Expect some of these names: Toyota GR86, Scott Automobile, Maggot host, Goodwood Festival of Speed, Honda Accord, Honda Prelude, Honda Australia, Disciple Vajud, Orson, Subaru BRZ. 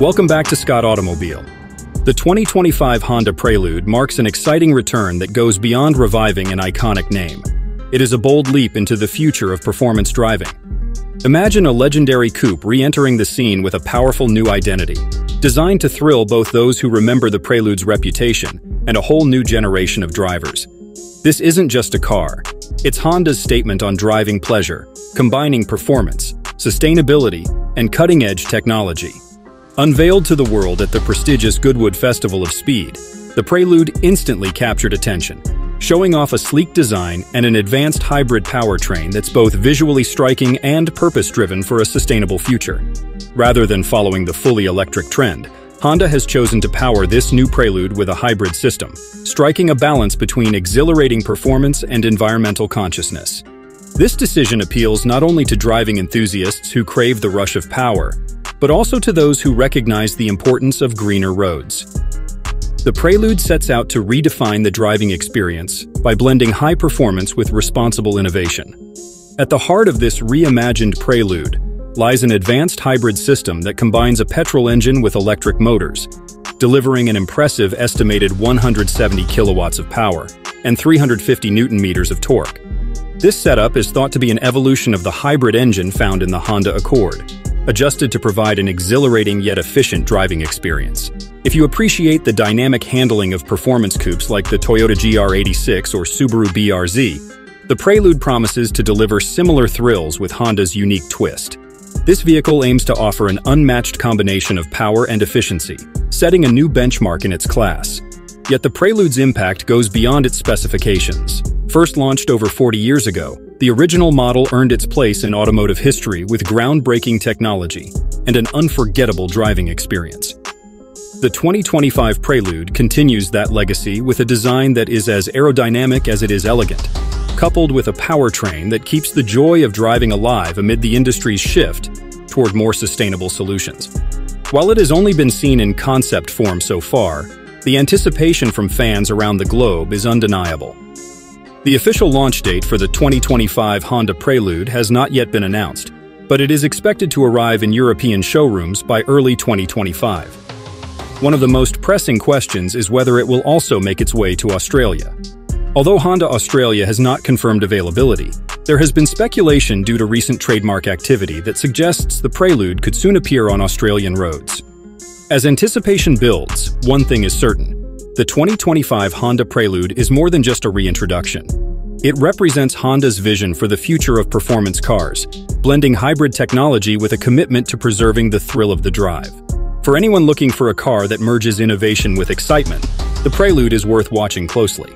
Welcome back to Scott Automobile. The 2025 Honda Prelude marks an exciting return that goes beyond reviving an iconic name. It is a bold leap into the future of performance driving. Imagine a legendary coupe re-entering the scene with a powerful new identity, designed to thrill both those who remember the Prelude's reputation and a whole new generation of drivers. This isn't just a car. It's Honda's statement on driving pleasure, combining performance, sustainability, and cutting-edge technology. Unveiled to the world at the prestigious Goodwood Festival of Speed, the Prelude instantly captured attention, showing off a sleek design and an advanced hybrid powertrain that's both visually striking and purpose-driven for a sustainable future. Rather than following the fully electric trend, Honda has chosen to power this new Prelude with a hybrid system, striking a balance between exhilarating performance and environmental consciousness. This decision appeals not only to driving enthusiasts who crave the rush of power, but also to those who recognize the importance of greener roads. The Prelude sets out to redefine the driving experience by blending high performance with responsible innovation. At the heart of this reimagined Prelude lies an advanced hybrid system that combines a petrol engine with electric motors, delivering an impressive estimated 170 kilowatts of power and 350 newton-meters of torque. This setup is thought to be an evolution of the hybrid engine found in the Honda Accord, adjusted to provide an exhilarating yet efficient driving experience. If you appreciate the dynamic handling of performance coupes like the Toyota GR86 or Subaru BRZ, the Prelude promises to deliver similar thrills with Honda's unique twist. This vehicle aims to offer an unmatched combination of power and efficiency, setting a new benchmark in its class. Yet the Prelude's impact goes beyond its specifications. First launched over 40 years ago, the original model earned its place in automotive history with groundbreaking technology and an unforgettable driving experience. The 2025 Prelude continues that legacy with a design that is as aerodynamic as it is elegant, coupled with a powertrain that keeps the joy of driving alive amid the industry's shift toward more sustainable solutions. While it has only been seen in concept form so far, the anticipation from fans around the globe is undeniable. The official launch date for the 2025 Honda Prelude has not yet been announced, but it is expected to arrive in European showrooms by early 2025. One of the most pressing questions is whether it will also make its way to Australia. Although Honda Australia has not confirmed availability, there has been speculation due to recent trademark activity that suggests the Prelude could soon appear on Australian roads. As anticipation builds, one thing is certain. The 2025 Honda Prelude is more than just a reintroduction. It represents Honda's vision for the future of performance cars, blending hybrid technology with a commitment to preserving the thrill of the drive. For anyone looking for a car that merges innovation with excitement, the Prelude is worth watching closely.